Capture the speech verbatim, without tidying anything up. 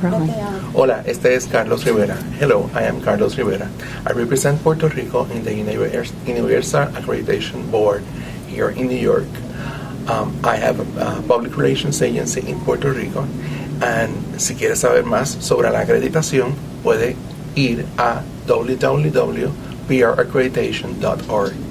Right. Hola, este es Carlos Rivera. Hello, I am Carlos Rivera. I represent Puerto Rico in the Universal Accreditation Board here in New York. Um, I have a, a public relations agency in Puerto Rico. And si quieres saber más sobre la acreditación, puede ir a w w w punto p r accreditation punto org.